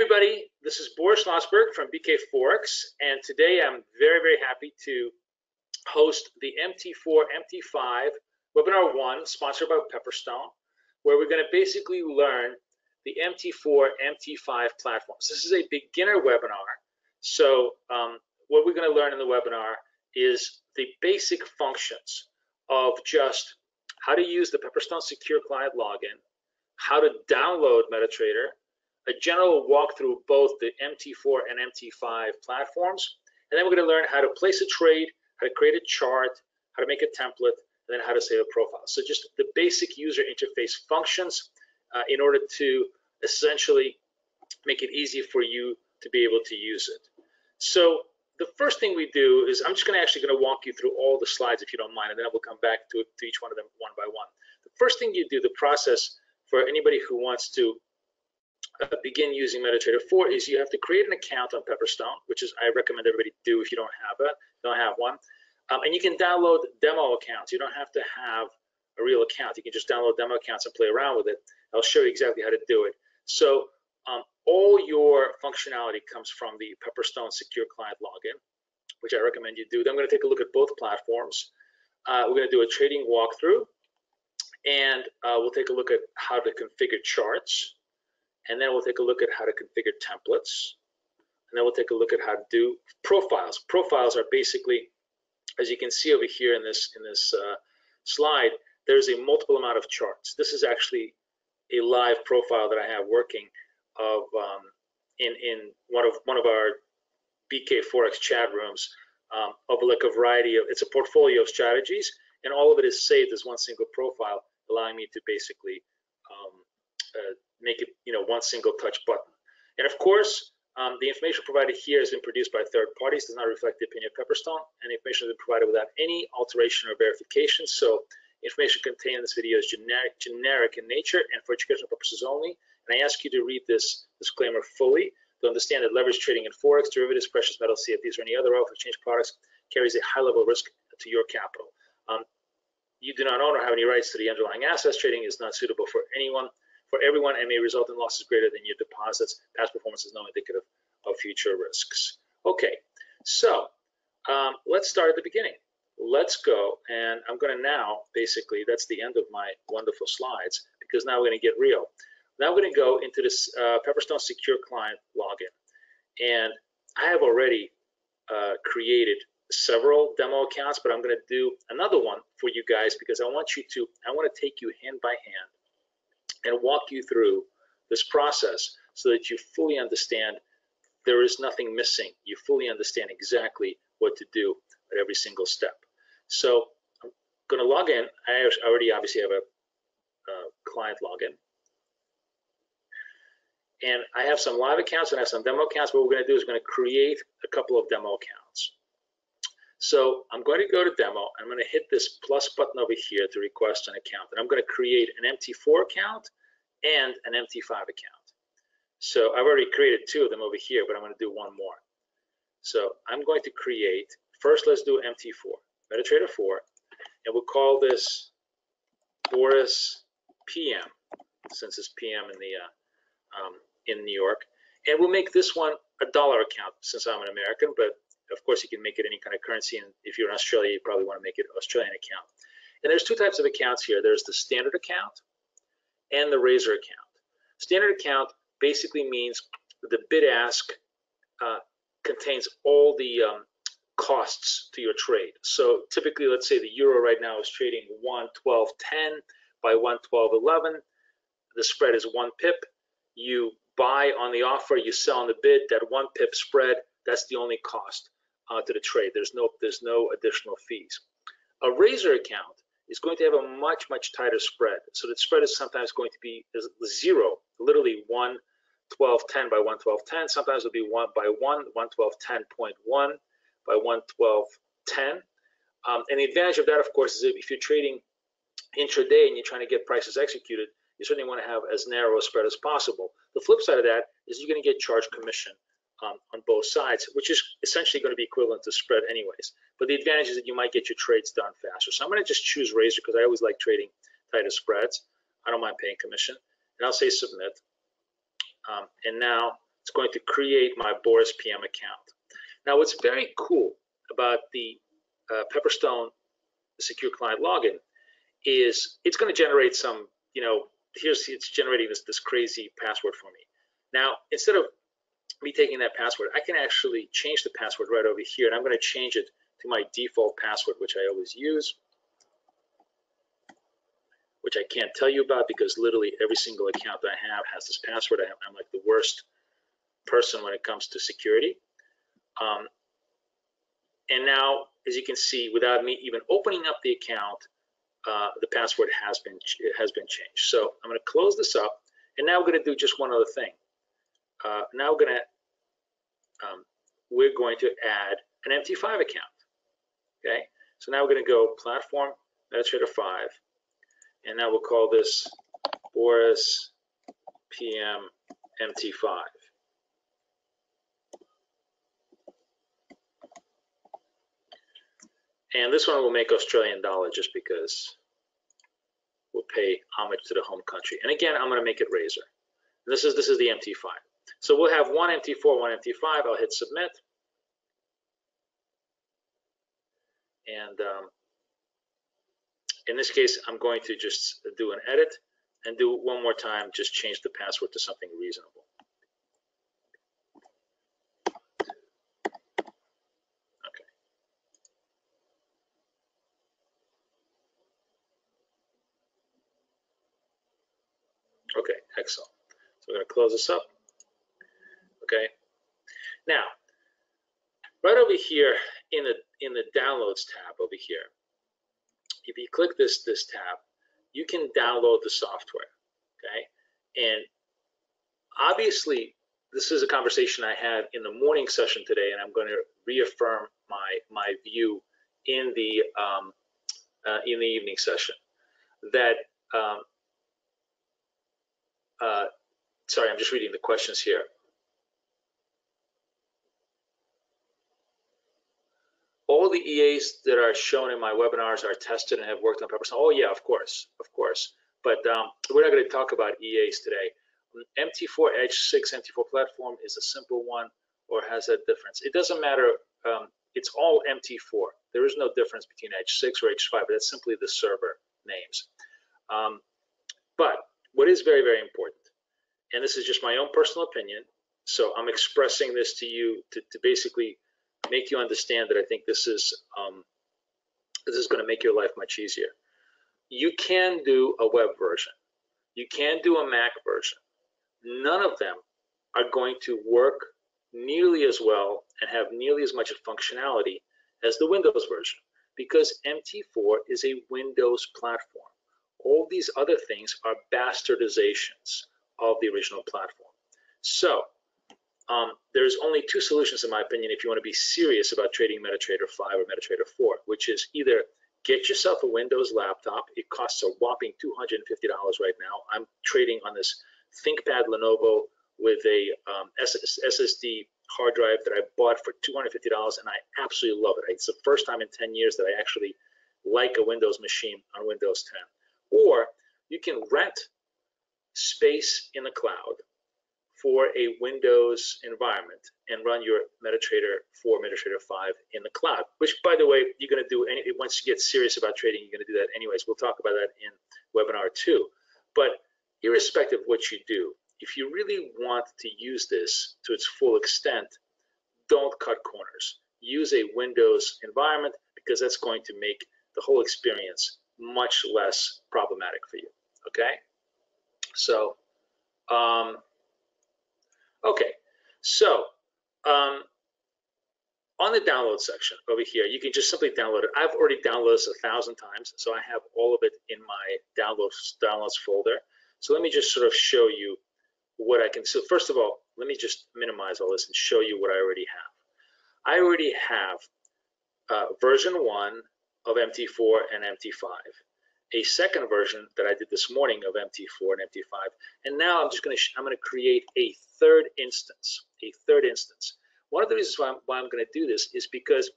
everybody, this is Boris Schlossberg from BK Forex, and today I'm very happy to host the MT4, MT5 webinar one, sponsored by Pepperstone, where we're going to basically learn the MT4, MT5 platforms. This is a beginner webinar, so what we're going to learn in the webinar is the basic functions of just how to use the Pepperstone Secure Client Login, how to download MetaTrader, a general walkthrough of both the MT4 and MT5 platforms, and then we're going to learn how to place a trade, how to create a chart, how to make a template, and then how to save a profile. So just the basic user interface functions in order to essentially make it easy for you to be able to use it. So the first thing we do is I'm just going to walk you through all the slides, if you don't mind, and then I will come back to each one of them one by one. The first thing you do, the process for anybody who wants to begin using MetaTrader 4, is you have to create an account on Pepperstone, which is I recommend everybody do if you don't have one. And you can download demo accounts. You don't have to have a real account. You can just download demo accounts and play around with it. I'll show you exactly how to do it. So all your functionality comes from the Pepperstone Secure Client Login, which I recommend you do. Then I'm going to take a look at both platforms. We're going to do a trading walkthrough, and we'll take a look at how to configure charts, and then we'll take a look at how to configure templates, and then we'll take a look at how to do profiles. Profiles are basically, as you can see over here in this slide, there's a multiple amount of charts. This is actually a live profile that I have working of in one of our BK Forex chat rooms of like a variety of, it's a portfolio of strategies, and all of it is saved as one single profile, allowing me to basically make it one single touch button. And of course, the information provided here has been produced by third parties, does not reflect the opinion of Pepperstone, and the information has been provided without any alteration or verification. So information contained in this video is generic in nature and for educational purposes only. And I ask you to read this disclaimer fully to understand that leverage trading in Forex, derivatives, precious metals, CFDs, or any other off exchange products carries a high level of risk to your capital. You do not own or have any rights to the underlying assets. Trading is not suitable for anyone, for everyone, and may result in losses greater than your deposits. Past performance is not indicative of future risks. Okay, so let's start at the beginning. Let's go, and I'm going to now, basically, that's the end of my wonderful slides, because now we're going to get real. Now we're going to go into this Pepperstone Secure Client Login, and I have already created several demo accounts, but I'm going to do another one for you guys because I want to take you hand by hand and walk you through this process so that you fully understand there is nothing missing. You fully understand exactly what to do at every single step. So I'm going to log in. I already obviously have a client login. And I have some live accounts and I have some demo accounts. What we're going to do is we're going to create a couple of demo accounts. So I'm going to go to demo. I'm going to hit this plus button over here to request an account. And I'm going to create an MT4 account and an MT5 account. So I've already created two of them over here, but I'm going to do one more. So I'm going to create, first let's do MT4, MetaTrader 4, and we'll call this Boris PM, since it's PM in the in New York. And we'll make this one a dollar account since I'm an American, but of course, you can make it any kind of currency, and if you're in Australia, you probably want to make it an Australian account. And there's two types of accounts here. There's the standard account and the razor account. Standard account basically means the bid-ask contains all the costs to your trade. So typically, let's say the euro right now is trading 112.10 by 112.11. The spread is 1 pip. You buy on the offer, you sell on the bid. That 1 pip spread, that's the only cost to the trade. There's no additional fees. A razor account is going to have a much tighter spread. So the spread is sometimes going to be zero, literally 112.10 by 112.10. Sometimes it'll be 112.10.1 by 112.10. And the advantage of that, of course, is if you're trading intraday and you're trying to get prices executed, you certainly want to have as narrow a spread as possible. The flip side of that is you're going to get charged commission on both sides, which is essentially going to be equivalent to spread anyways. But the advantage is that you might get your trades done faster. So I'm going to just choose razor because I always like trading tighter spreads. I don't mind paying commission. And I'll say submit. And now It's going to create my Boris PM account. Now, what's very cool about the Pepperstone Secure Client Login is it's going to generate some, you know, it's generating this crazy password for me. Now, instead of me taking that password, I can actually change the password right over here, and I'm going to change it to my default password, which I always use, which I can't tell you about because literally every single account that I have has this password. I'm like the worst person when it comes to security. And now, as you can see, without me even opening up the account, the password has been changed. So I'm going to close this up, and now we're going to do just one other thing. Now we're going to add an MT5 account. Okay, so now we're going to go platform MetaTrader 5, and now we'll call this Boris PM MT5. And this one will make Australian dollar just because we'll pay homage to the home country. And again, I'm going to make it Razor. And this is the MT5. So we'll have one MT4, one MT5. I'll hit submit. And in this case, I'm going to just do an edit and do it one more time, just change the password to something reasonable. Okay, excellent. So we're going to close this up. Okay. Now, right over here in the downloads tab over here, if you click this tab, you can download the software. Okay. And obviously, this is a conversation I had in the morning session today, and I'm going to reaffirm my view in the evening session that. Sorry, I'm just reading the questions here. All the EAs that are shown in my webinars are tested and have worked on Pepperstone. Oh yeah, of course. But we're not going to talk about EAs today. MT4 Edge 6 MT4 platform is a simple one, or has that difference? It doesn't matter. It's all MT4. There is no difference between Edge 6 or Edge 5. That's simply the server names. But what is very, very important, and this is just my own personal opinion, so I'm expressing this to you to basically make you understand that I think this is going to make your life much easier. You can do a web version. You can do a Mac version. None of them are going to work nearly as well and have nearly as much functionality as the Windows version, because MT4 is a Windows platform. All these other things are bastardizations of the original platform. So there's only two solutions, in my opinion, if you want to be serious about trading MetaTrader 5 or MetaTrader 4, which is either get yourself a Windows laptop. It costs a whopping $250 right now. I'm trading on this ThinkPad Lenovo with a SSD hard drive that I bought for $250, and I absolutely love it. It's the first time in 10 years that I actually like a Windows machine on Windows 10. Or you can rent space in the cloud for a Windows environment and run your MetaTrader 4, MetaTrader 5 in the cloud, which, by the way, you're going to do once you get serious about trading, you're going to do that anyways. We'll talk about that in webinar 2. But irrespective of what you do, if you really want to use this to its full extent, don't cut corners. Use a Windows environment, because that's going to make the whole experience much less problematic for you. Okay, so on the download section over here, you can just simply download it. I've already downloaded this 1,000 times, so I have all of it in my downloads folder. So let me just sort of show you what I can. So first of all, let me just minimize all this and show you what I already have. I already have version 1 of MT4 and MT5, a second version that I did this morning of MT4 and MT5, and now I'm going to create a third instance. One of the reasons why I'm going to do this is because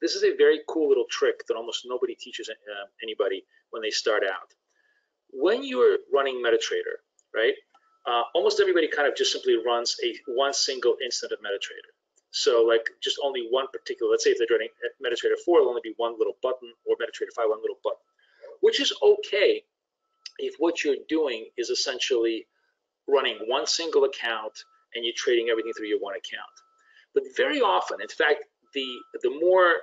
this is a very cool little trick that almost nobody teaches anybody when they start out. When you're running MetaTrader, right, almost everybody kind of just simply runs one single instance of MetaTrader. So like just only one particular, let's say if they're running MetaTrader 4, it'll only be one little button, or MetaTrader 5, one little button, which is okay if what you're doing is essentially running one single account and you're trading everything through your one account. But very often, in fact, the more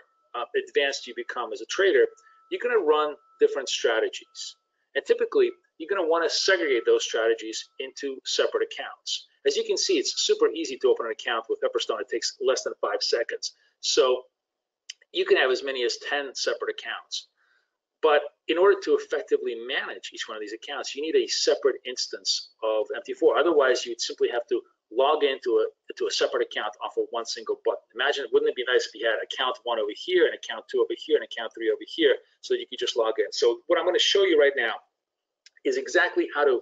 advanced you become as a trader, you're gonna run different strategies. And typically, you're gonna wanna segregate those strategies into separate accounts. As you can see, it's super easy to open an account with Pepperstone. It takes less than 5 seconds. So you can have as many as 10 separate accounts. But in order to effectively manage each one of these accounts, you need a separate instance of MT4. Otherwise, you'd simply have to log into a separate account off of one single button. Imagine, wouldn't it be nice if you had account one over here and account two over here and account three over here, so that you could just log in. So what I'm going to show you right now is exactly how to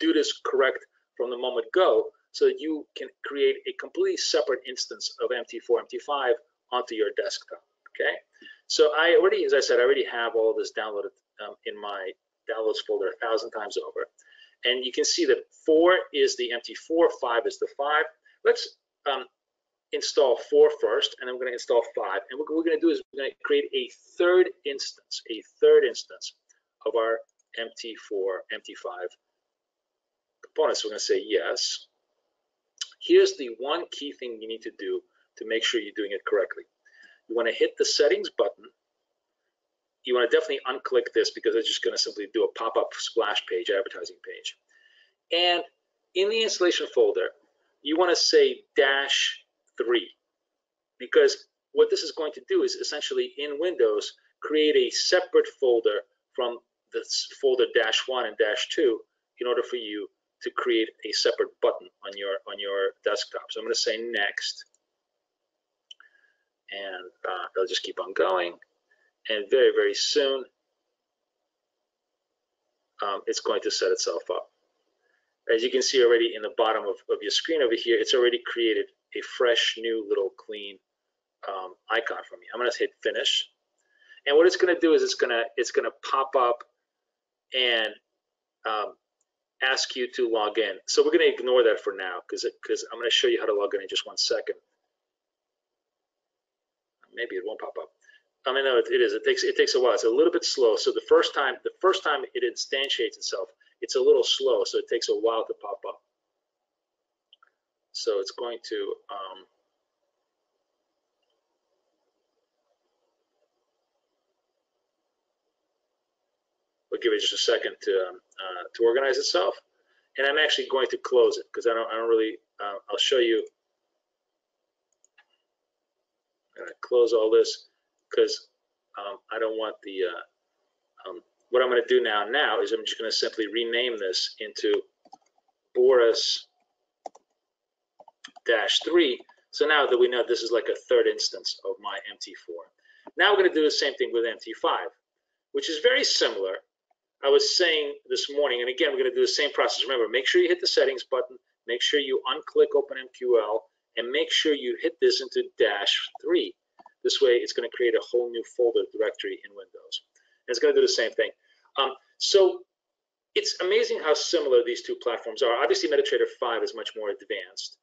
do this correct from the moment go, so that you can create a completely separate instance of MT4, MT5 onto your desktop. Okay, so I already, as I said, I already have all of this downloaded in my downloads folder 1,000 times over. And you can see that 4 is the MT4, 5 is the 5. Let's install 4 first, and then we're going to install 5. And what we're going to do is we're going to create a third instance of our MT4, MT5 components. We're going to say yes. Here's the one key thing you need to do to make sure you're doing it correctly. You want to hit the settings button. You want to definitely unclick this, because it's just going to simply do a pop-up splash page, advertising page. And in the installation folder, you want to say -3, because what this is going to do is essentially in Windows create a separate folder from this folder -1 and -2 in order for you to create a separate button on your desktop. So I'm going to say next, and it'll just keep on going. And very, very soon, it's going to set itself up. As you can see already in the bottom of your screen over here, it's already created a fresh, new, little, clean icon for me. I'm going to hit finish, and what it's going to do is it's going to pop up and ask you to log in. So we're going to ignore that for now, because I'm going to show you how to log in just one second. Maybe it won't pop up. I mean, no, it is. It takes a while. It's a little bit slow. So the first time it instantiates itself, it's a little slow. So it takes a while to pop up. So it's going to. We'll give it just a second to organize itself, and I'm actually going to close it, because I don't really. I'll show you. I'm gonna close all this, because I don't want the, what I'm going to do now is I'm just going to simply rename this into Boris-3. So now that we know this is like a third instance of my MT4. Now we're going to do the same thing with MT5, which is very similar. I was saying this morning, and again, we're going to do the same process. Remember, make sure you hit the settings button, make sure you unclick OpenMQL, and make sure you hit this into -3. This way, it's going to create a whole new folder directory in Windows. And it's going to do the same thing. So it's amazing how similar these two platforms are. Obviously, MetaTrader 5 is much more advanced,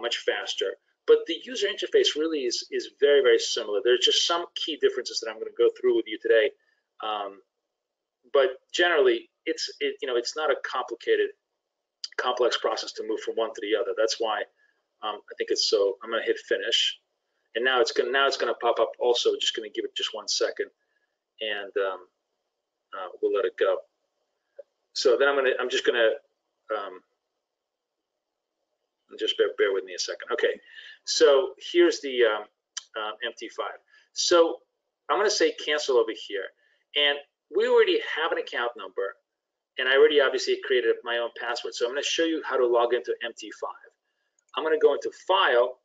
much faster. But the user interface really is very, very similar. There's just some key differences that I'm going to go through with you today. But generally, it's not a complex process to move from one to the other. That's why I think it's so. I'm going to hit finish. And now it's going to pop up also. Just going to give it just one second, and we'll let it go. So then just bear with me a second. Okay, so here's the MT5. So I'm going to say cancel over here, and we already have an account number, and I already obviously created my own password. So I'm going to show you how to log into MT5. I'm going to go into File.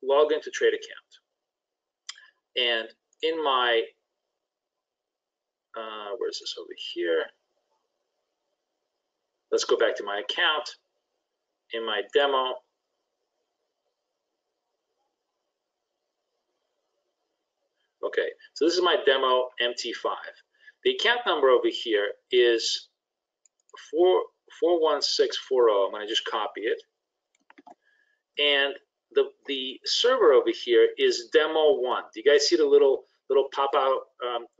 Log into trade account, and in my where is this over here? Let's go back to my account. In my demo, okay, so this is my demo MT5. The account number over here is 4 41640. I'm going to just copy it. And the server over here is demo 1. Do you guys see the little pop-out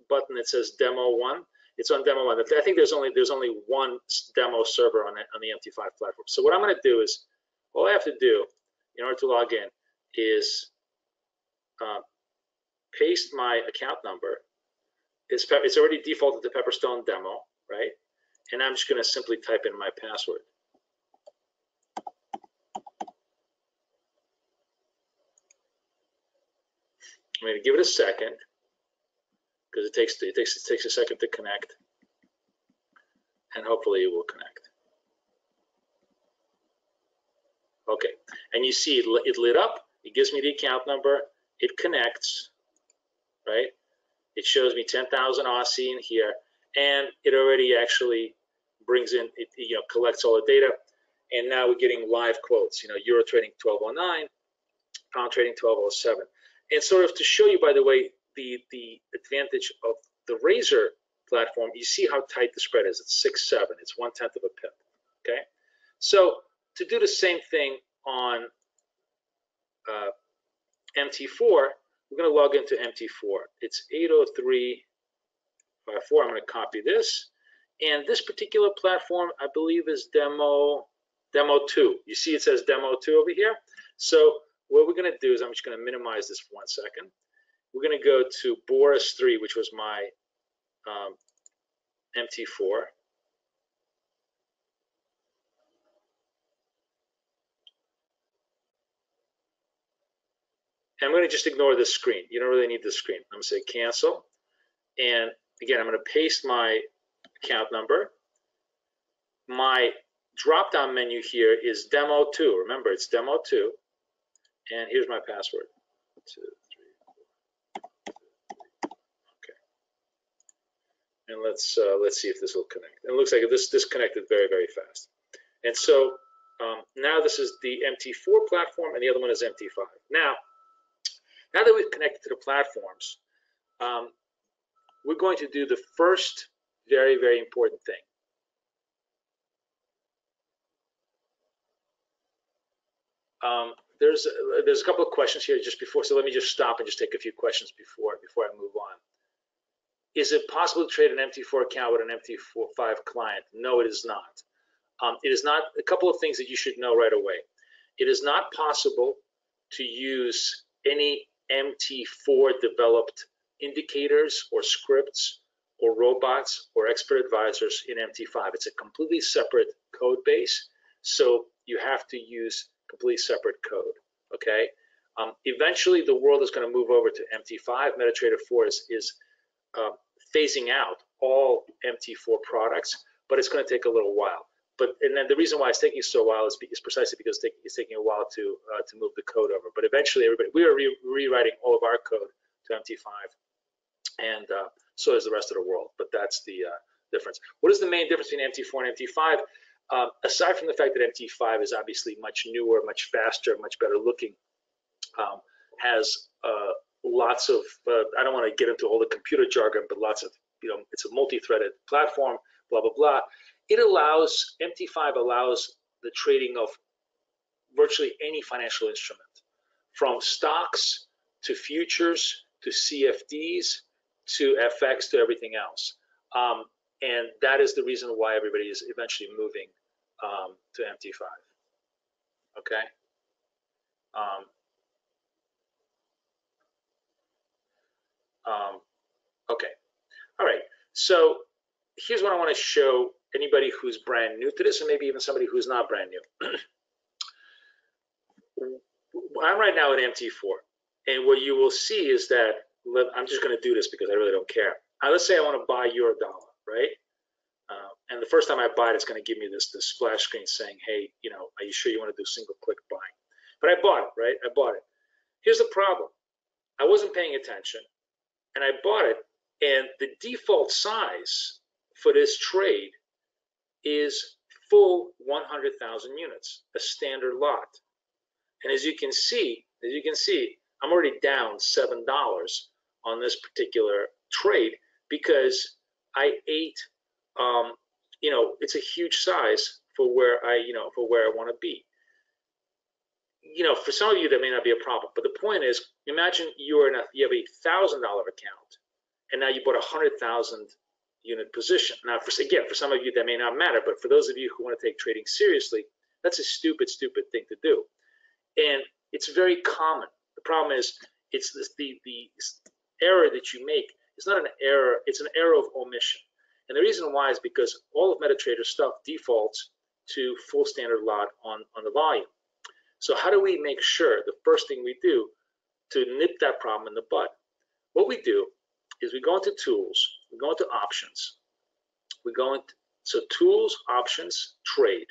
button that says demo 1? It's on demo 1. I think there's only one demo server on the MT5 platform. So what I'm going to do is, all I have to do in order to log in is paste my account number. It's already defaulted to Pepperstone demo, right? And I'm just going to simply type in my password. I'm going to give it a second because it takes a second to connect, and hopefully it will connect. Okay, and you see it lit up. It gives me the account number. It connects, right? It shows me 10,000 Aussie in here, and it already actually brings in, it collects all the data, and now we're getting live quotes. Euro trading 1209, pound trading 1207. And sort of to show you, by the way, the advantage of the Razor platform, you see how tight the spread is. It's 6-7. It's 1/10 of a pip. Okay, so to do the same thing on MT4, we're going to log into MT4. It's 80354. I'm going to copy this, and this particular platform, I believe, is demo 2. You see, it says demo 2 over here. So what we're going to do is I'm just going to minimize this for 1 second. We're going to go to Boris 3, which was my MT4. And I'm going to just ignore this screen. You don't really need this screen. I'm going to say cancel. And again, I'm going to paste my account number. My drop-down menu here is demo 2. Remember, it's demo 2. And here's my password. 2, 3, 4. Okay. And let's see if this will connect. And it looks like this connected very, very fast. And so now this is the MT4 platform, and the other one is MT5. Now that we've connected to the platforms, we're going to do the first very, very important thing. There's a couple of questions here just before, so let me just stop and just take a few questions before I move on. Is it possible to trade an MT4 account with an MT5 client? No, it is not. It is not. A couple of things that you should know right away. It is not possible to use any MT4 developed indicators or scripts or robots or expert advisors in MT5. It's a completely separate code base, so you have to use completely separate code, okay? Eventually, the world is going to move over to MT5. MetaTrader 4 is phasing out all MT4 products, but it's going to take a little while. And then the reason why it's taking so while is precisely because it's taking a while to move the code over. But eventually, we are rewriting all of our code to MT5, and so is the rest of the world. But that's the difference. What is the main difference between MT4 and MT5? Aside from the fact that MT5 is obviously much newer, much faster, much better looking, has lots of, I don't want to get into all the computer jargon, but lots of, it's a multi-threaded platform, blah, blah, blah. It allows, MT5 allows the trading of virtually any financial instrument, from stocks to futures to CFDs to FX to everything else. And that is the reason why everybody is eventually moving to MT5, okay? Okay, all right. So here's what I want to show anybody who's brand new to this, and maybe even somebody who's not brand new. I'm right now at MT4, and what you will see is that, I'm just going to do this because I really don't care. Now, let's say I want to buy euro dollar. Right? And the first time I buy it, it's going to give me this splash screen saying, hey, are you sure you want to do single click buying? But I bought it, right? I bought it. Here's the problem. I wasn't paying attention, and I bought it, and the default size for this trade is full 100,000 units, a standard lot. And as you can see, I'm already down $7 on this particular trade because I ate you know, it's a huge size for where I, you know, for where I want to be. You know, for some of you that may not be a problem, but the point is, imagine you're in a, you have a $1,000 account, and now you bought a 100,000 unit position. Now, for, again, for some of you that may not matter, but for those of you who want to take trading seriously, that's a stupid thing to do, and it's very common. The problem is, it's this, the error that you make is not an error; it's an error of omission. And the reason why is because all of MetaTrader's stuff defaults to full standard lot on the volume. So how do we make sure? The first thing we do to nip that problem in the bud, what we do is we go into tools, we go into options, we go into, so tools, options, trade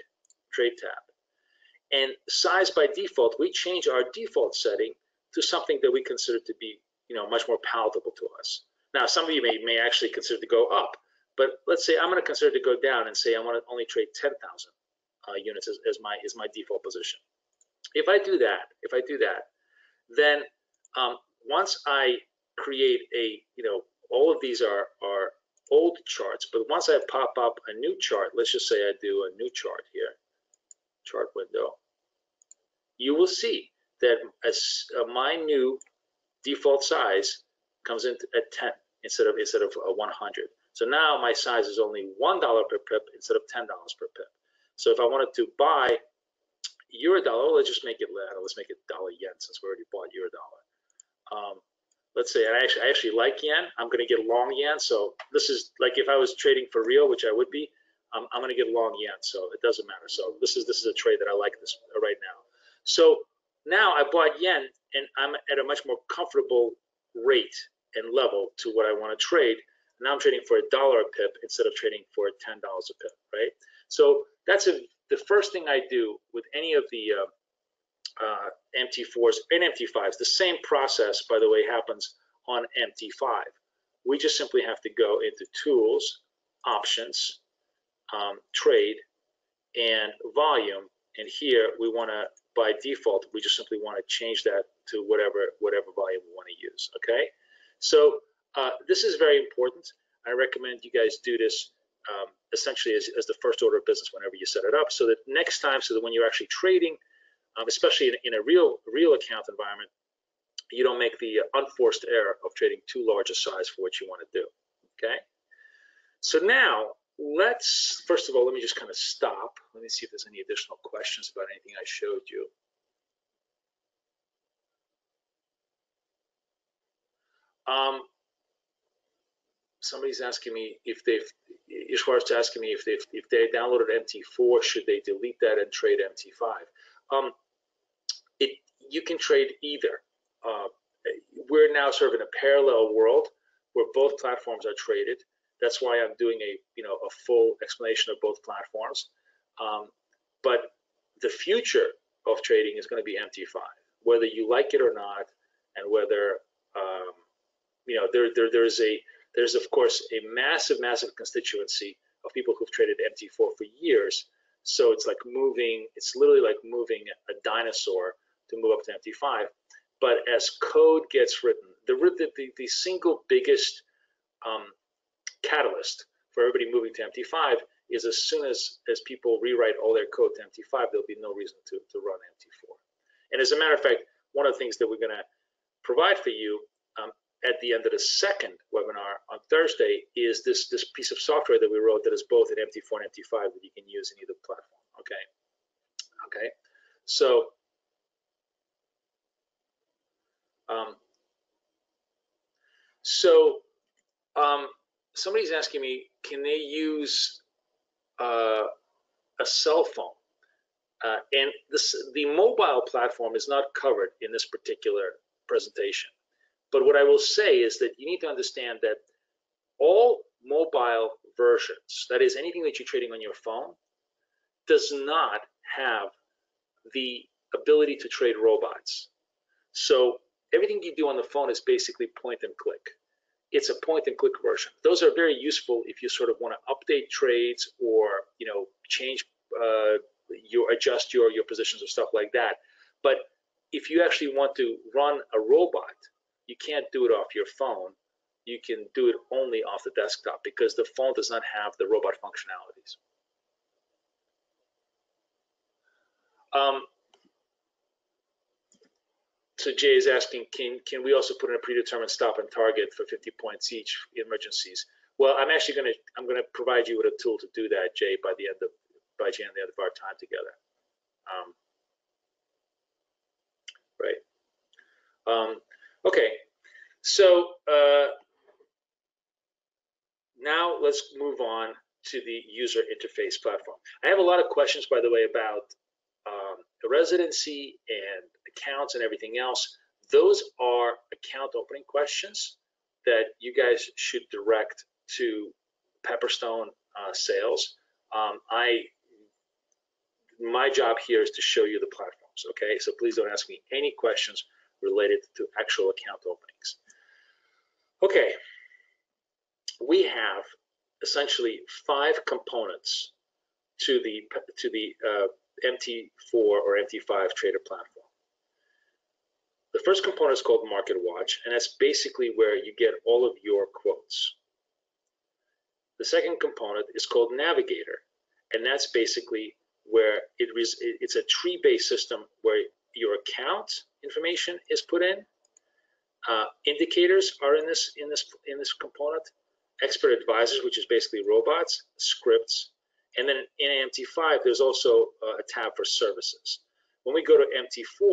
tab, and size by default, we change our default setting to something that we consider to be, you know, much more palatable to us. Now, some of you may actually consider to go up, but let's say I'm going to consider to go down and say I want to only trade 10,000 units as my default position. If I do that, then once I create a, you know, all of these are old charts, but once I pop up a new chart, let's just say I do a new chart here, chart window, you will see that as my new default size comes in at 10 instead of 100. So now my size is only $1 per pip instead of $10 per pip. So if I wanted to buy euro-dollar, let's make it dollar yen, since we already bought euro-dollar. Let's say I actually like yen. I'm going to get long yen. So this is like if I was trading for real, which I would be, I'm going to get long yen. So it doesn't matter. So this is a trade that I like this right now. So now I bought yen, and I'm at a much more comfortable rate and level to what I want to trade. Now I'm trading for $1 a pip instead of trading for $10 a pip, right? So that's the first thing I do with any of the MT4s and MT5s. The same process, by the way, happens on MT5. We just simply have to go into tools, options, trade, and volume. And here we want to, by default, we just simply want to change that to whatever volume we want to use, okay? So this is very important. I recommend you guys do this essentially as the first order of business whenever you set it up, so that next time, so that when you're actually trading, especially in a real account environment, you don't make the unforced error of trading too large a size for what you want to do, okay? So now, let's, first of all, let me just kind of stop. Let me see if there's any additional questions about anything I showed you. Somebody's asking me if they downloaded MT4, should they delete that and trade MT5? You can trade either. We're now sort of in a parallel world where both platforms are traded. That's why I'm doing a full explanation of both platforms. But the future of trading is going to be MT5, whether you like it or not, and whether there's of course a massive constituency of people who've traded MT4 for years. So it's like moving, it's literally like moving a dinosaur to move up to MT5. But as code gets written, the single biggest catalyst for everybody moving to MT5 is as soon as people rewrite all their code to MT5, there'll be no reason to run MT4. And as a matter of fact, one of the things that we're going to provide for you at the end of the second webinar on Thursday is this piece of software that we wrote that is both in MT4 and MT5 that you can use in either platform, okay? So somebody's asking me, can they use a cell phone? And the mobile platform is not covered in this particular presentation. But what I will say is that you need to understand that all mobile versions, that is anything that you're trading on your phone, does not have the ability to trade robots. So everything you do on the phone is basically point and click. It's a point-and-click version. Those are very useful if you sort of want to update trades or, you know, change, adjust your positions or stuff like that. But if you actually want to run a robot, you can't do it off your phone. you can do it only off the desktop because the phone does not have the robot functionalities. So Jay is asking, can we also put in a predetermined stop and target for 50 points each in emergencies? Well, I'm actually going to provide you with a tool to do that, Jay, by the end of our time together. Right. Okay. So now let's move on to the user interface platform. I have a lot of questions, by the way, about the residency and accounts and everything else. Those are account opening questions that you guys should direct to Pepperstone sales. My job here is to show you the platforms, okay? So please don't ask me any questions related to actual account openings. Okay, we have essentially 5 components to the MT4 or MT5 trader platform. The first component is called Market Watch, and that's basically where you get all of your quotes. The second component is called Navigator, and that's basically where it's a tree-based system where your account information is put in. Indicators are in this component. Expert advisors, which is basically robots, scripts, and then in MT5 there's also a tab for services. When we go to MT4,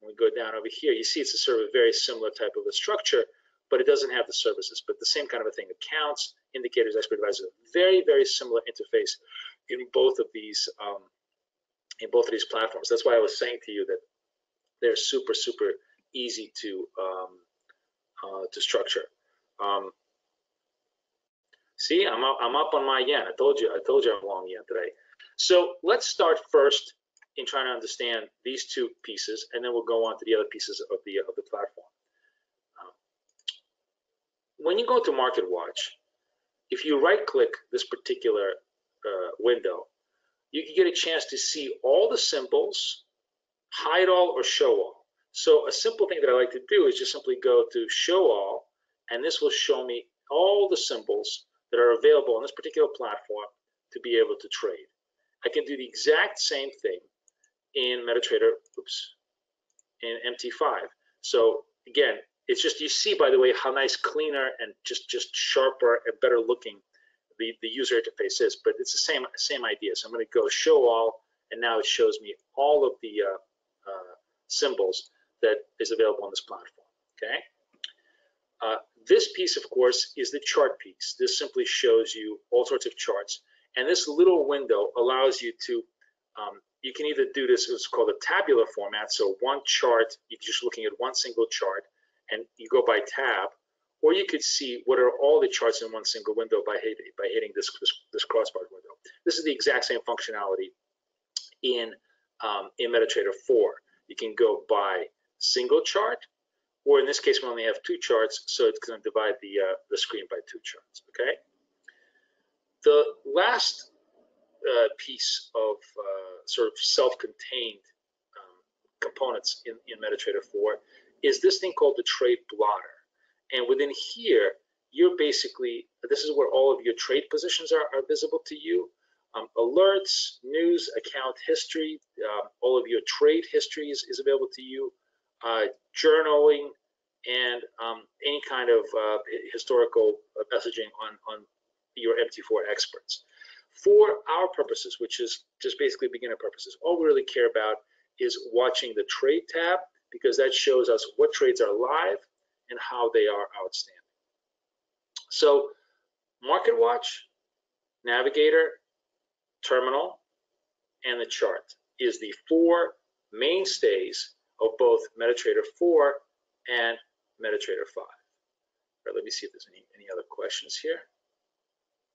when we go down over here, you see it's a sort of a very similar type of a structure, but it doesn't have the services, but the same kind of a thing. Accounts, indicators, expert advisors, very, very similar interface in both of these platforms. That's why I was saying to you that they're super, super easy to structure. See, I'm up on my yen. I told you I'm long yen today. So let's start first in trying to understand these two pieces, and then we'll go on to the other pieces of the platform. When you go to Market Watch, if you right-click this particular window, you can get a chance to see all the symbols, hide all or show all. So a simple thing that I like to do is just simply go to show all, and this will show me all the symbols that are available on this particular platform to be able to trade. I can do the exact same thing in MetaTrader, in MT5. So again, it's just, you see, by the way, how nice, cleaner, and just sharper and better looking the user interface is, but it's the same idea. So I'm going to go show all, and now it shows me all of the symbols that is available on this platform, okay? This piece, of course, is the chart piece. This simply shows you all sorts of charts, and this little window allows you to, you can either do this, it's called a tabular format, so one chart, you're just looking at one single chart, and you go by tab, or you could see what are all the charts in one single window by hitting this crossbar window. This is the exact same functionality in MetaTrader 4. You can go by single chart, or in this case, we only have 2 charts, so it's going to divide the screen by 2 charts. Okay. The last piece of sort of self-contained components in MetaTrader 4 is this thing called the Trade Blotter. And within here, you're basically, this is where all of your trade positions are visible to you. Alerts, news, account history, all of your trade histories is available to you. Journaling, and any kind of historical messaging on your MT4 experts. For our purposes, which is just basically beginner purposes, all we really care about is watching the trade tab, because that shows us what trades are live and how they are outstanding. So Market Watch, Navigator, Terminal, and the chart is the 4 mainstays of both MetaTrader 4 and MetaTrader 5. All right, let me see if there's any other questions here.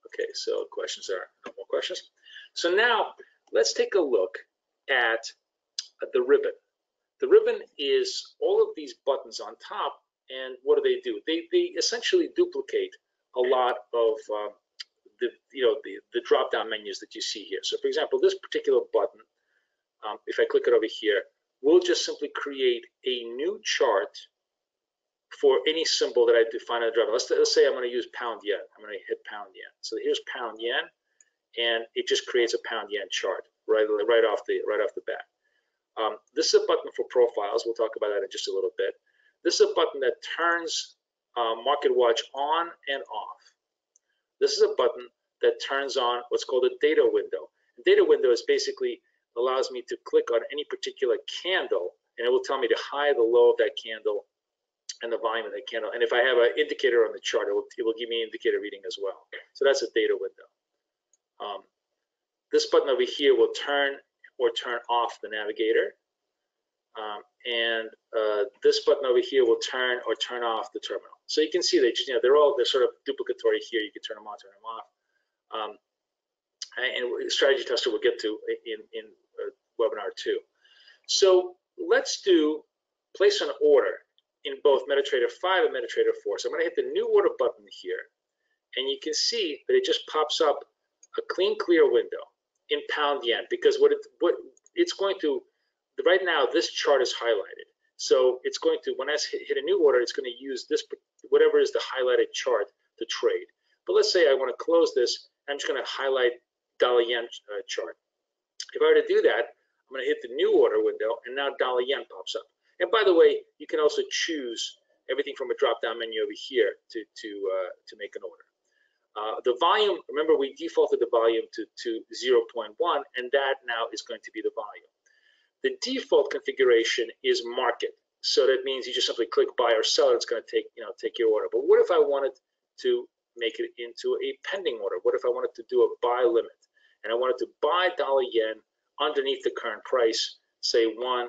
Okay, so questions are no more questions. So now let's take a look at the ribbon. The ribbon is all of these buttons on top, and what do? They essentially duplicate a lot of the drop-down menus that you see here. So for example, this particular button, if I click it over here, we'll just simply create a new chart for any symbol that I define on the drawdown. Let's say I'm going to use pound yen. I'm going to hit pound yen. So here's pound yen, and it just creates a pound yen chart right off the bat. This is a button for profiles. We'll talk about that in just a little bit. This is a button that turns Market Watch on and off. This is a button that turns on what's called a data window. The data window is basically allows me to click on any particular candle, and it will tell me the high, the low of that candle, and the volume of that candle. And if I have an indicator on the chart, it will give me an indicator reading as well. So that's a data window. This button over here will turn or turn off the navigator. This button over here will turn or turn off the terminal. So you can see that they're sort of duplicatory here. You can turn them on, turn them off. And strategy tester will get to in webinar 2. So let's place an order in both MetaTrader 5 and MetaTrader 4. So I'm going to hit the new order button here, and you can see that it just pops up a clear window in pound yen, because it's going to, right now this chart is highlighted. So it's going to, when I hit a new order, it's going to use this, whatever is the highlighted chart to trade. But let's say I want to close this. I'm just going to highlight dollar yen chart. If I were to do that, I'm going to hit the new order window, and now dollar yen pops up. And by the way, you can also choose everything from a drop-down menu over here to make an order. The volume, remember we defaulted the volume to 0.1, and that now is going to be the volume. The default configuration is market, so that means you just simply click buy or sell. It's going to take your order. But what if I wanted to make it into a pending order? What if I wanted to do a buy limit, and I wanted to buy dollar yen underneath the current price, say 108.25,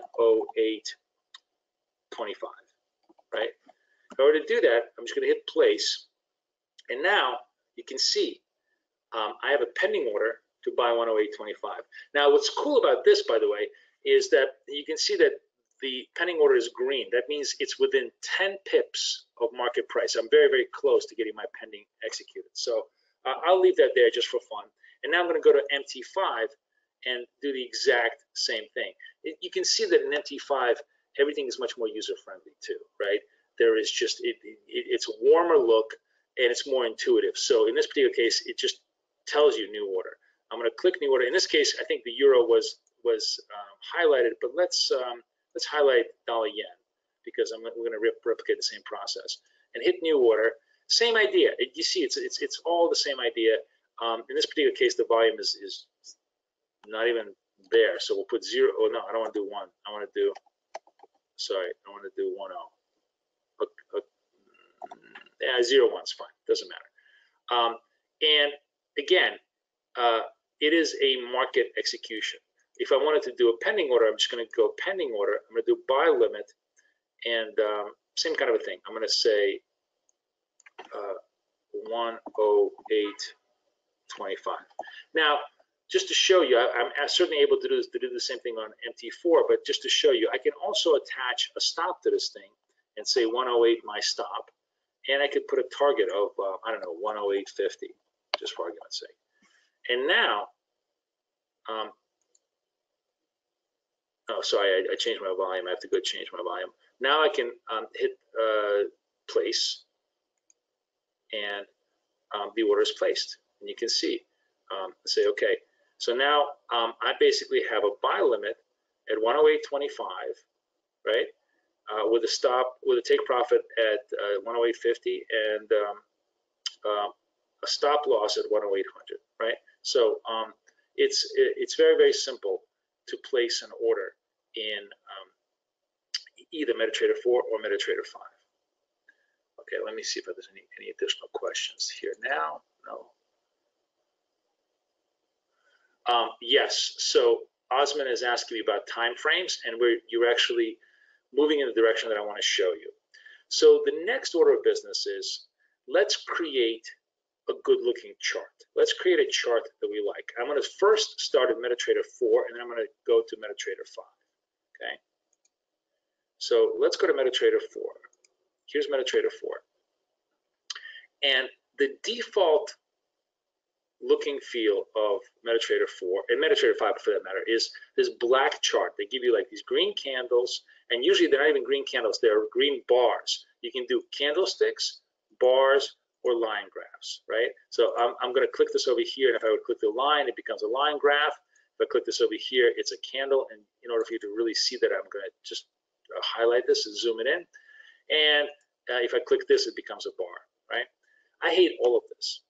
right? If I were to do that, I'm just going to hit place, and now you can see I have a pending order to buy 108.25. Now, what's cool about this, by the way, is that you can see that the pending order is green. That means it's within 10 pips of market price. I'm very, very close to getting my pending executed. So I'll leave that there just for fun. And now I'm going to go to MT5 and do the exact same thing. You can see that in MT5, everything is much more user-friendly too, right? There is just, it's a warmer look, and it's more intuitive. So in this particular case, it just tells you new order. I'm going to click new order. In this case, I think the euro was highlighted, but let's highlight dollar yen, because we're going to replicate the same process, and hit new order. Same idea. You see, it's all the same idea. In this particular case, the volume is not even there, so we'll put 0. Oh no, I don't want to do 1. I want to do, sorry, I want to do 1.0. Yeah, 0.1's fine. Doesn't matter. And again, it is a market execution. If I wanted to do a pending order, I'm just going to go pending order. I'm going to do buy limit, and same kind of a thing. I'm going to say 108.25. Now, just to show you, I'm certainly able to do the same thing on MT4, but just to show you, I can also attach a stop to this thing and say 108 my stop, and I could put a target of, I don't know, 108.50, just for argument's sake. And now, oh, sorry, I changed my volume. I have to go change my volume. Now I can hit place, and the order is placed. And you can see, say, okay. So now I basically have a buy limit at 108.25, right? With a stop, with a take profit at 108.50, and a stop loss at 108.00, right? So it's very, very simple to place an order in either MetaTrader 4 or MetaTrader 5. Okay, let me see if there's any additional questions here now. No. Yes, so Osman is asking me about timeframes, and you're actually moving in the direction that I want to show you. So the next order of business is, let's create a good looking chart. Let's create a chart that we like. I'm going to first start at MetaTrader 4, and then I'm going to go to MetaTrader 5. Okay. So let's go to MetaTrader 4. Here's MetaTrader 4. And the default looking feel of MetaTrader 4, and MetaTrader 5 for that matter, is this black chart. They give you like these green candles, and usually they're not even green candles, they're green bars. You can do candlesticks, bars, or line graphs, right? So I'm going to click this over here, and if I would click the line, it becomes a line graph. If I click this over here, it's a candle, and in order for you to really see that, I'm going to just highlight this and zoom it in. And if I click this, it becomes a bar, right? I hate all of this.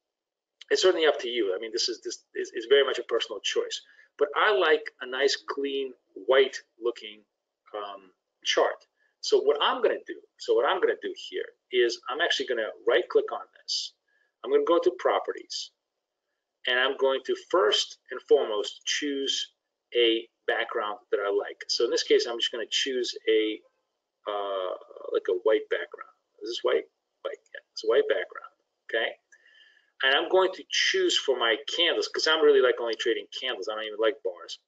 It's certainly up to you. I mean, this is very much a personal choice, but I like a nice, clean, white-looking chart. So what I'm going to do, here is I'm actually going to right-click on this. I'm going to go to Properties, and I'm going to first and foremost choose a background that I like. So in this case, I'm just going to choose a like a white background. Is this white? White, yeah, it's a white background. Okay. And I'm going to choose for my candles, because I'm really like only trading candles. I don't even like bars.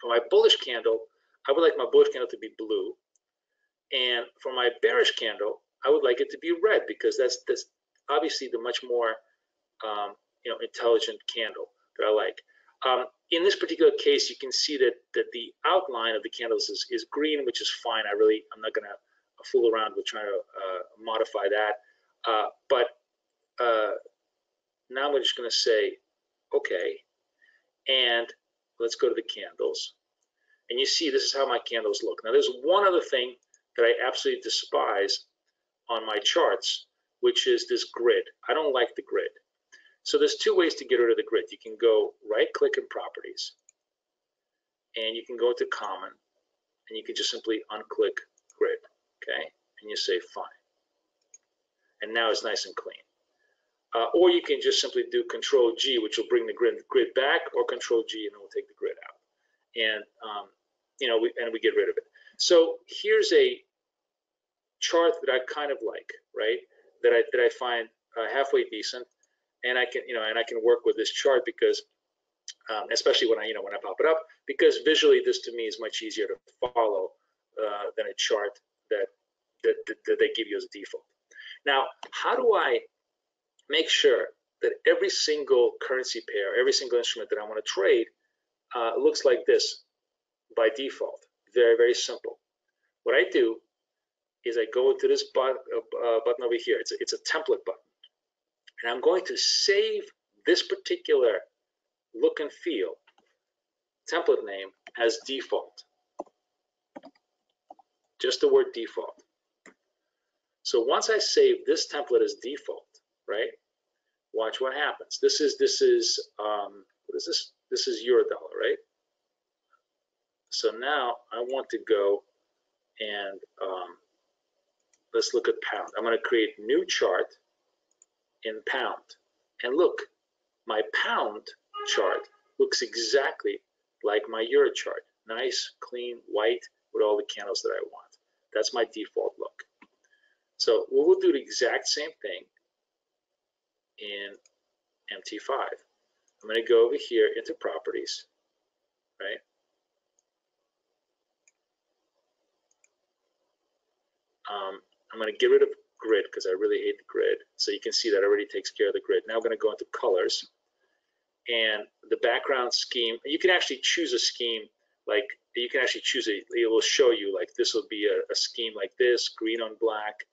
For my bullish candle, I would like my bullish candle to be blue. And for my bearish candle, I would like it to be red, because that's obviously the much more you know, intelligent candle that I like. In this particular case, you can see that the outline of the candles is green, which is fine. I'm not going to fool around with trying to modify that. Now I'm just going to say, okay, and let's go to the candles. And you see, this is how my candles look. Now, there's one other thing that I absolutely despise on my charts, which is this grid. I don't like the grid. So there's two ways to get rid of the grid. You can go right-click in Properties, and you can go to Common, and you can just simply unclick Grid, okay? And you say Fine. And now it's nice and clean. Or you can just simply do Control G, which will bring the grid back, or Control G, and it will take the grid out, and you know, we get rid of it. So here's a chart that I kind of like, right? That I find halfway decent, and I can work with this chart because, especially when I when I pop it up, because visually this to me is much easier to follow than a chart that they give you as a default. Now, how do I make sure that every single currency pair, every single instrument that I want to trade looks like this by default? Very, very simple. What I do is I go to this button over here. It's a template button. And I'm going to save this particular look and feel template name as default. Just the word default. So once I save this template as default, right? Watch what happens. This is what is this? This is Eurodollar, right? So now I want to go and let's look at pound. I'm going to create new chart in pound, and look, my pound chart looks exactly like my euro chart. Nice, clean, white with all the candles that I want. That's my default look. So we'll do the exact same thing in MT5. I'm going to go over here into Properties, right? I'm going to get rid of grid because I really hate the grid. So you can see that already takes care of the grid. Now I'm going to go into Colors, and the background scheme. You can actually choose a scheme, like you can actually choose a. It will show you like this will be a scheme like this: green on black,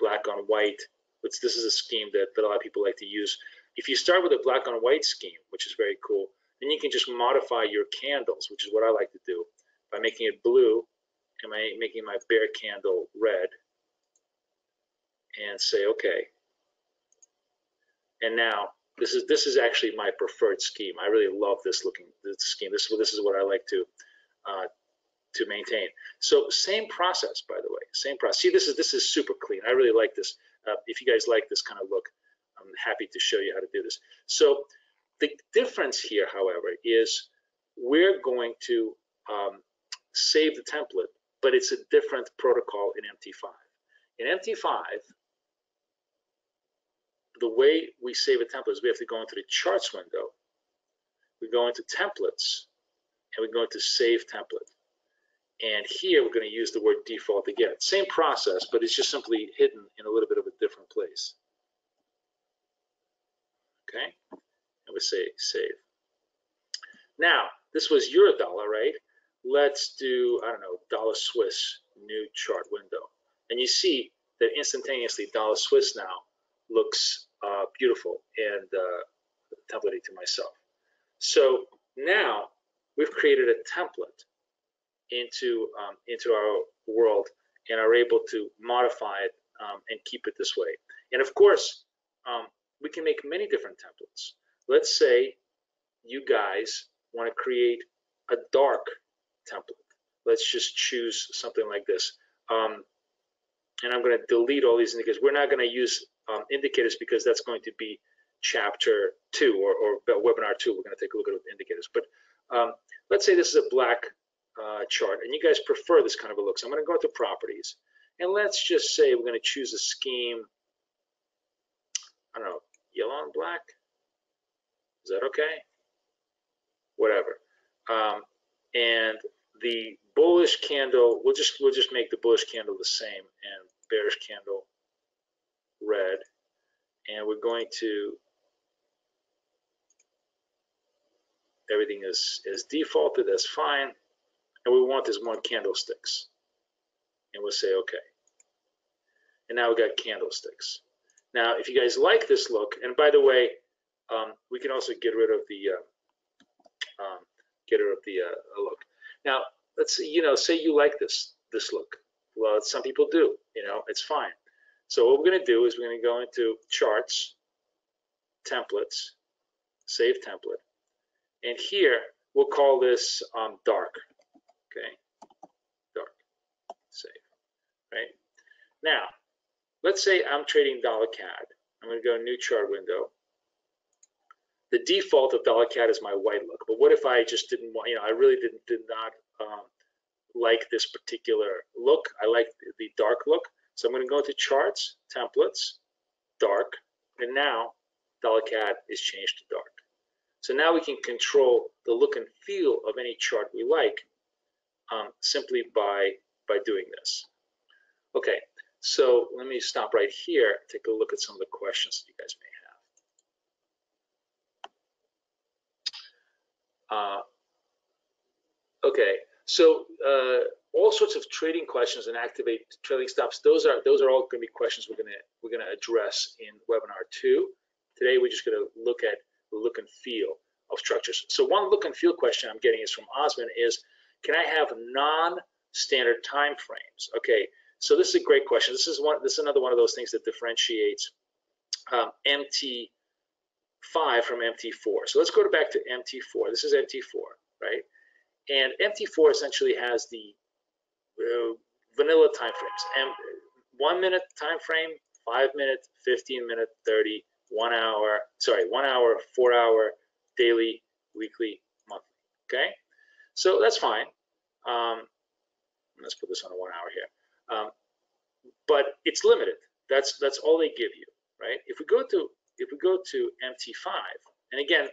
black on white. This is a scheme that a lot of people like to use. If you start with a black on white scheme, which is very cool, then you can just modify your candles, which is what I like to do, by making it blue and making my bear candle red, and say okay. And now this is actually my preferred scheme. I really love this scheme. This is what I like to maintain. So same process, by the way, same process. See, this is super clean. I really like this. If you guys like this kind of look, I'm happy to show you how to do this. So the difference here, however, is we're going to save the template, but it's a different protocol in MT5. In MT5, the way we save a template is we have to go into the Charts window. We go into Templates, and we go into Save Template. And here we're going to use the word default again. Same process, but it's just simply hidden in a little bit of a different place. Okay, and we say save. Now, this was Eurodollar, right? Let's do, I don't know, Dollar Swiss, new chart window. And you see that instantaneously dollar Swiss now looks beautiful and templated to myself. So now we've created a template into our world and are able to modify it and keep it this way. And of course, we can make many different templates. Let's say you guys want to create a dark template. Let's just choose something like this. And I'm going to delete all these indicators. We're not going to use indicators because that's going to be chapter 2 or webinar 2. We're going to take a look at indicators. But let's say this is a black chart and you guys prefer this kind of a look. So I'm going to go to properties and let's just say we're going to choose a scheme. I don't know, yellow and black. Is that okay? Whatever. And the bullish candle, we'll just make the bullish candle the same and bearish candle red. And we're going to, everything is defaulted, that's fine. And we want this one candlesticks. And we'll say okay. And now we got candlesticks. Now, if you guys like this look, and by the way, we can also get rid of the look. Now, let's say, you know, say you like this look. Well, some people do. You know, it's fine. So what we're going to do is we're going to go into charts, templates, save template, and here we'll call this dark. Okay, dark, save. Right now. Let's say I'm trading dollar CAD. I'm going to go new chart window. The default of dollar CAD is my white look, but what if I just didn't want, you know, I really did not like this particular look. I like the dark look. So I'm going to go to charts, templates, dark, and now dollar CAD is changed to dark. So now we can control the look and feel of any chart we like simply by doing this. Okay. So let me stop right here, take a look at some of the questions that you guys may have. Okay, so all sorts of trading questions and activate trailing stops. Those are all going to be questions we're going to address in webinar 2. Today we're just going to look at the look and feel of structures. So one look and feel question I'm getting is from Osman is, can I have non-standard time frames? Okay. So this is a great question. This is another one of those things that differentiates MT5 from MT4. So let's go back to MT4. This is MT4, right? And MT4 essentially has the vanilla time frames. 1 minute time frame, 5 minute, 15 minute, 30, 1 hour. Sorry, 1 hour, 4 hour, daily, weekly, monthly. Okay, so that's fine. Let's put this on a 1 hour here. But it's limited. That's all they give you, right? If we go to MT5, and again,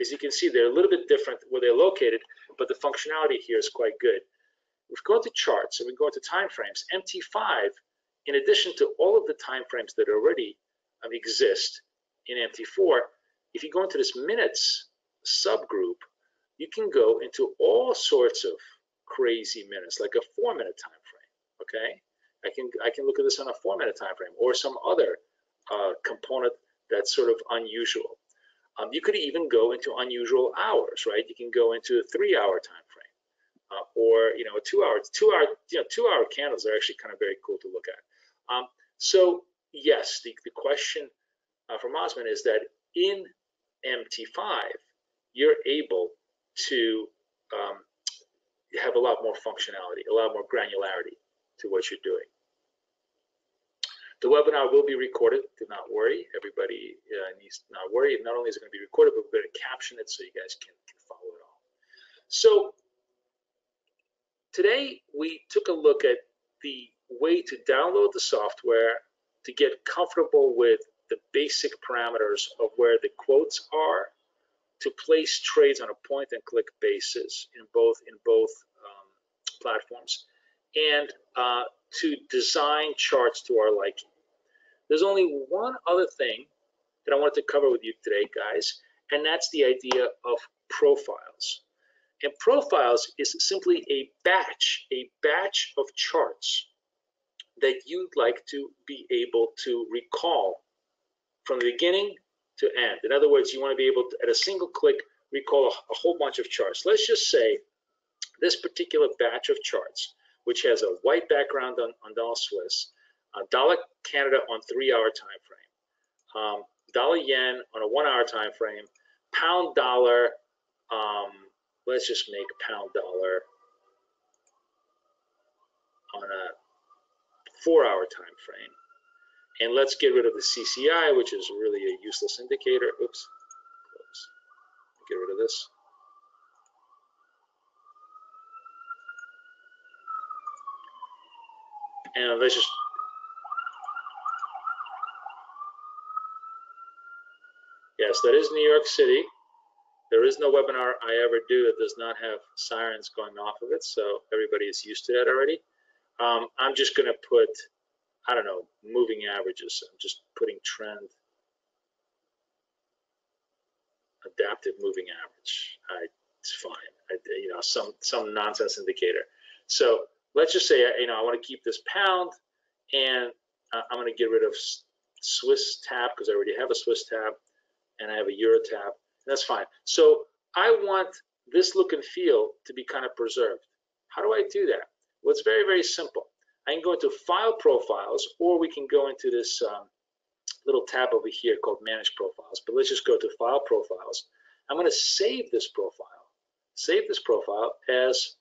as you can see, they're a little bit different where they're located, but the functionality here is quite good. If we go to charts and we go to time frames, MT5, in addition to all of the time frames that already exist in MT4, if you go into this minutes subgroup, you can go into all sorts of crazy minutes, like a 4 minute time frame. Okay, I can look at this on a 4 minute time frame or some other component that's sort of unusual. You could even go into unusual hours, right? You can go into a 3 hour time frame or, you know, a 2 hour, you know, 2 hour candles are actually kind of very cool to look at. So yes, the question from Osman is that in MT5, you're able to have a lot more functionality, a lot more granularity to what you're doing. The webinar will be recorded, do not worry. Everybody needs to not worry. Not only is it going to be recorded, but we're going to caption it so you guys can follow it all. So today we took a look at the way to download the software to get comfortable with the basic parameters of where the quotes are, to place trades on a point and click basis in both platforms, and to design charts to our liking. There's only one other thing that I wanted to cover with you today, guys, and that's the idea of profiles. And profiles is simply a batch of charts that you'd like to be able to recall from the beginning to end. In other words, you want to be able to, at a single click, recall a whole bunch of charts. Let's just say this particular batch of charts, which has a white background on dollar Swiss, dollar Canada on 3-hour time frame, dollar yen on a 1-hour time frame, pound dollar, let's just make pound dollar on a 4-hour time frame. And let's get rid of the CCI, which is really a useless indicator. Oops, close. Get rid of this. And let's just, yes, that is New York City. There is no webinar I ever do that does not have sirens going off of it, so everybody is used to that already. I'm just gonna put, I don't know, moving averages. I'm just putting trend, adaptive moving average. It's fine. You know, some nonsense indicator. So let's just say, you know, I want to keep this pound, and I'm going to get rid of Swiss tab because I already have a Swiss tab, and I have a Euro tab. That's fine. So I want this look and feel to be kind of preserved. How do I do that? Well, it's very, very simple. I can go into File Profiles, or we can go into this little tab over here called Manage Profiles. But let's just go to File Profiles. I'm going to save this profile. Save this profile as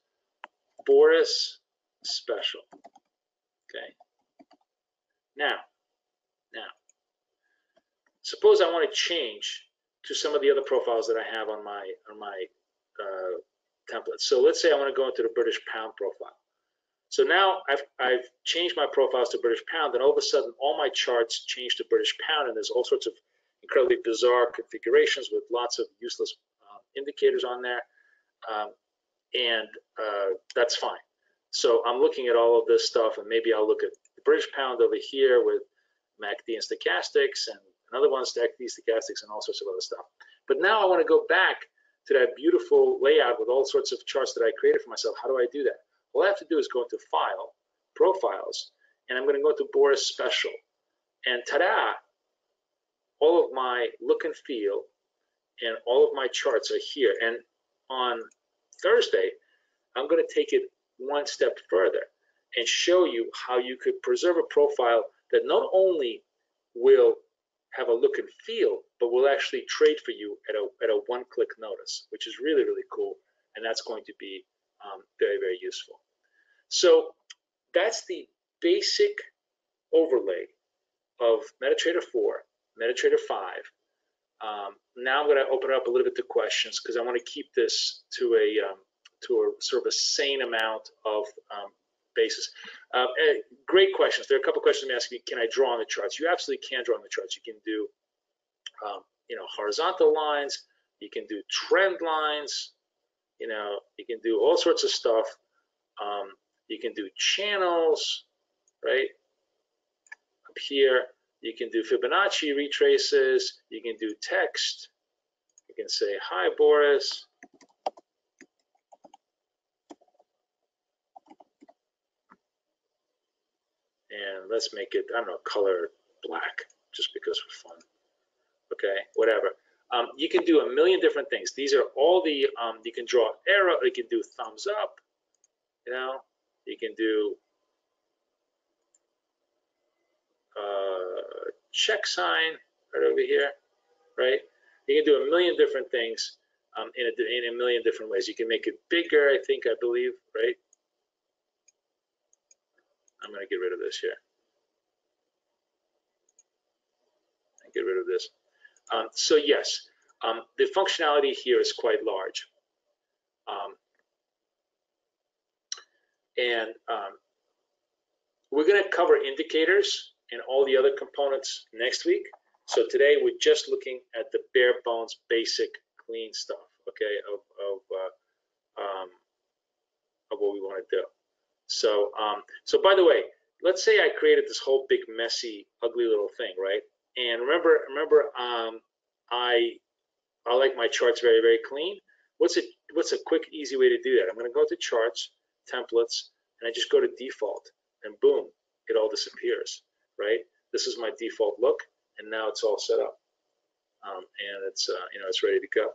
Boris Special. Okay. Now, suppose I want to change to some of the other profiles that I have on my template. So let's say I want to go into the British Pound profile. So now I've changed my profiles to British Pound, and all of a sudden all my charts change to British Pound, and there's all sorts of incredibly bizarre configurations with lots of useless indicators on there, and that's fine. So I'm looking at all of this stuff, and maybe I'll look at the British Pound over here with MACD and Stochastics, and another one, Stochastics, and all sorts of other stuff. But now I want to go back to that beautiful layout with all sorts of charts that I created for myself. How do I do that? All I have to do is go into File, Profiles, and I'm going to go to Boris Special. And ta-da, all of my look and feel and all of my charts are here. And on Thursday, I'm going to take it one step further and show you how you could preserve a profile that not only will have a look and feel, but will actually trade for you at a one-click notice, which is really, really cool. And that's going to be very, very useful. So that's the basic overlay of MetaTrader 4, MetaTrader 5. Now I'm going to open it up a little bit to questions because I want to keep this to a sort of a sane amount of basis. Great questions. There are a couple of questions I'm asking. Can I draw on the charts? You absolutely can draw on the charts. You can do you know, horizontal lines. You can do trend lines. You know, you can do all sorts of stuff. You can do channels, right? Up here, you can do Fibonacci retraces. You can do text. You can say, hi, Boris. And let's make it, I don't know, color black, just because for fun. Okay, whatever. You can do a million different things. These are all the, you can draw an arrow, you can do thumbs up, you know, you can do check sign right over here, right? You can do a million different things in a million different ways. You can make it bigger, I believe, right? I'm going to get rid of this here. And get rid of this. So yes, the functionality here is quite large, and we're going to cover indicators and all the other components next week. So today we're just looking at the bare bones, basic, clean stuff. Okay, of what we want to do. So so by the way, let's say I created this whole big, messy, ugly little thing, right? And remember, I like my charts very, very clean. What's a quick, easy way to do that? I'm going to go to Charts, Templates, and I just go to Default, and boom, it all disappears, right? This is my default look, and now it's all set up, and it's you know, it's ready to go.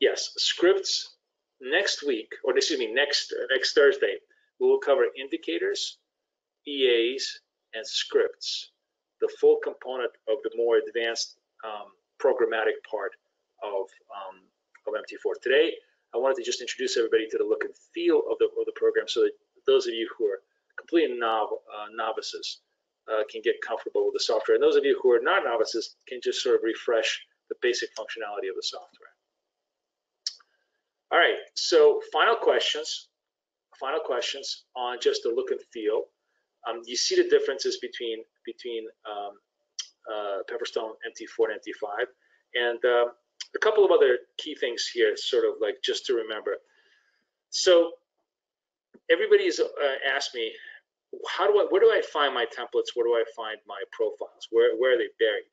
Yes, scripts next week, or excuse me, next Thursday, we will cover indicators, EAs, and scripts, the full component of the more advanced programmatic part of MT4. Today, I wanted to just introduce everybody to the look and feel of the program, so that those of you who are completely novices can get comfortable with the software, and those of you who are not novices can just sort of refresh the basic functionality of the software. All right, so final questions on just the look and feel. You see the differences between Pepperstone MT4 and MT5, and a couple of other key things here, sort of like just to remember. So everybody's asked me, where do I find my templates? Where do I find my profiles? Where are they buried?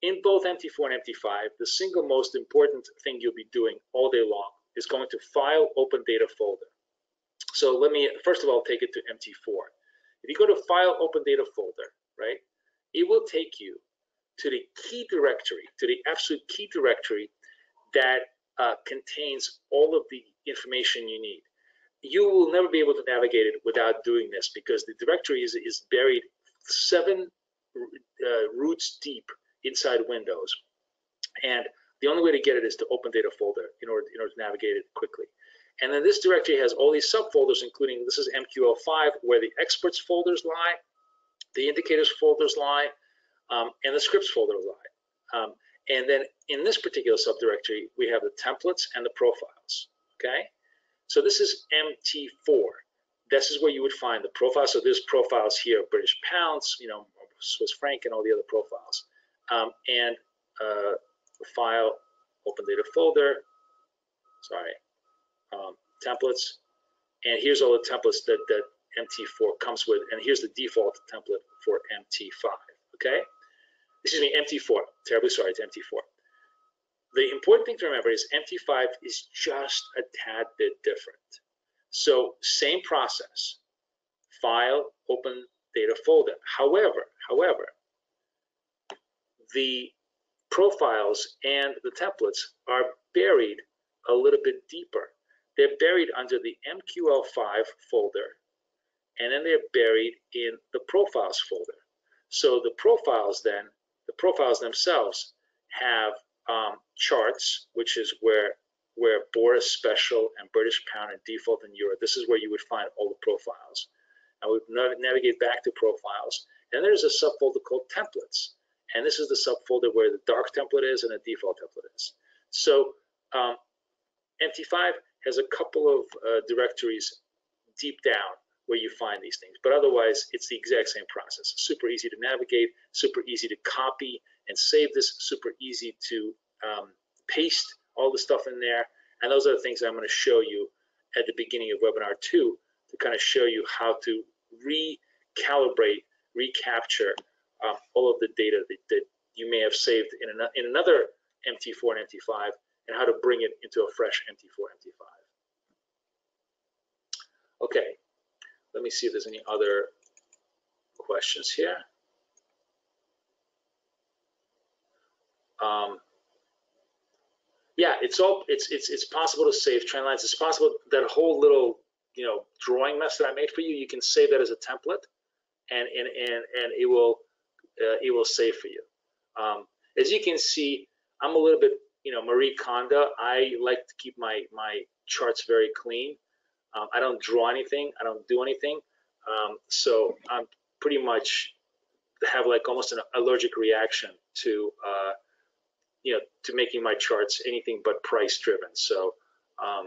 In both MT4 and MT5, the single most important thing you'll be doing all day long is going to File, Open Data folder. So let me, first of all, take it to MT4. If you go to File, Open Data folder, right, it will take you to the key directory, to the absolute key directory that contains all of the information you need. You will never be able to navigate it without doing this, because the directory is buried 7 roots deep inside Windows, and the only way to get it is to Open Data folder in order to navigate it quickly. And then this directory has all these subfolders, including, this is MQL5, where the experts folders lie, the indicators folders lie, and the scripts folder lie. And then in this particular subdirectory, we have the templates and the profiles, okay? So this is MT4. This is where you would find the profiles. So there's profiles here, British pounds, you know, Swiss franc, and all the other profiles. And File, Open Data folder, sorry. Templates, and here's all the templates that MT4 comes with, and here's the default template for MT5, okay? Excuse me, MT4, terribly sorry, it's MT4. The important thing to remember is MT5 is just a tad bit different. So same process, File, Open Data folder. However, the profiles and the templates are buried a little bit deeper. They're buried under the MQL5 folder, and then they're buried in the profiles folder. So the profiles themselves have charts, which is where Boris special and British pound and default and euro. This is where you would find all the profiles. And we navigate back to profiles, and there's a subfolder called templates, and this is the subfolder where the dark template is and the default template is. So MT5 has a couple of directories deep down where you find these things, but otherwise it's the exact same process. Super easy to navigate, super easy to copy and save this, super easy to paste all the stuff in there. And those are the things I'm going to show you at the beginning of webinar 2 to kind of show you how to recalibrate, recapture all of the data that you may have saved in another MT4 and MT5, and how to bring it into a fresh MT4, MT5. Okay, let me see if there's any other questions here. Yeah, it's possible to save trend lines. It's possible, that whole little, you know, drawing mess that I made for you, you can save that as a template, and it will save for you. As you can see, I'm a little bit, you know, Marie Kondo. I like to keep my charts very clean. I don't draw anything. I don't do anything. So I'm pretty much have like almost an allergic reaction to, you know, to making my charts anything but price driven. So, for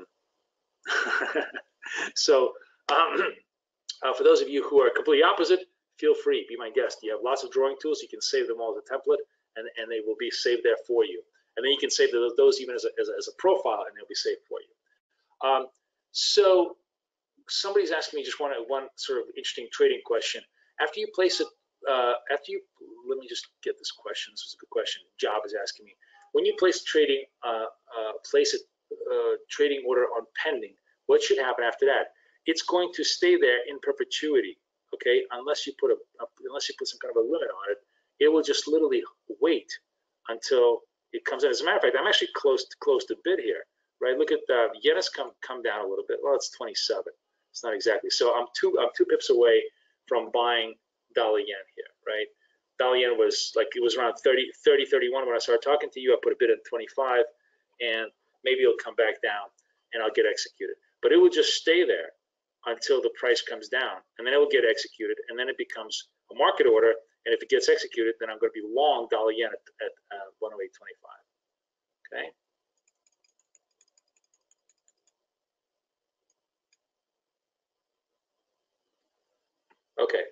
those of you who are completely opposite, feel free, be my guest. You have lots of drawing tools. You can save them all as a template, and they will be saved there for you. And then you can save those even as a profile, and they'll be saved for you. So somebody's asking me just one sort of interesting trading question. After you place it, let me just get this question. This is a good question. Job is asking me, when you place trading order on pending, what should happen after that? it's going to stay there in perpetuity, okay? Unless you put unless you put some kind of a limit on it, it will just literally wait until it comes in. As a matter of fact, I'm actually close to bid here, right? Look at the yen has come down a little bit. Well, it's 27. It's not exactly. So I'm two pips away from buying dollar yen here, right? Dollar yen was like, it was around 30, 31 when I started talking to you. I put a bid at 25, and maybe it'll come back down and I'll get executed. But it will just stay there until the price comes down, and then it will get executed, and then it becomes a market order. And if it gets executed, then I'm going to be long dollar yen at 108.25. Okay. Okay.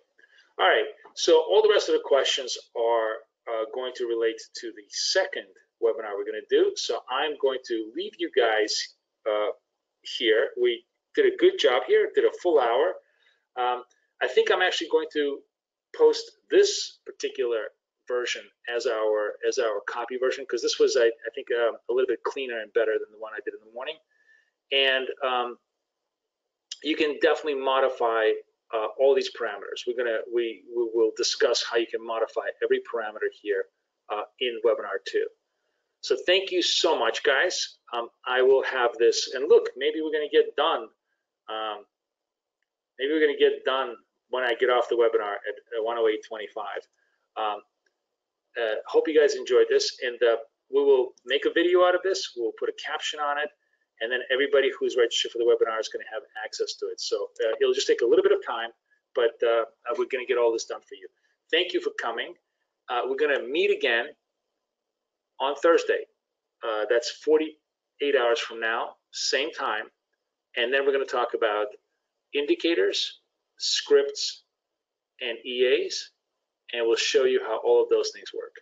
All right. So all the rest of the questions are going to relate to the second webinar we're going to do. So I'm going to leave you guys here. We did a good job here. Did a full hour. I think I'm actually going to post this particular version as our copy version, because this was I think a little bit cleaner and better than the one I did in the morning. And you can definitely modify all these parameters. We will discuss how you can modify every parameter here in webinar 2. So thank you so much, guys. I will have this, and look, maybe we're going to get done. Maybe we're going to get done when I get off the webinar at 108.25. Hope you guys enjoyed this, and we will make a video out of this. We'll put a caption on it, and then everybody who's registered for the webinar is going to have access to it. So it'll just take a little bit of time, but we're going to get all this done for you. Thank you for coming. We're going to meet again on Thursday. That's 48 hours from now, same time, and then we're going to talk about indicators, scripts, and EAs, and we'll show you how all of those things work.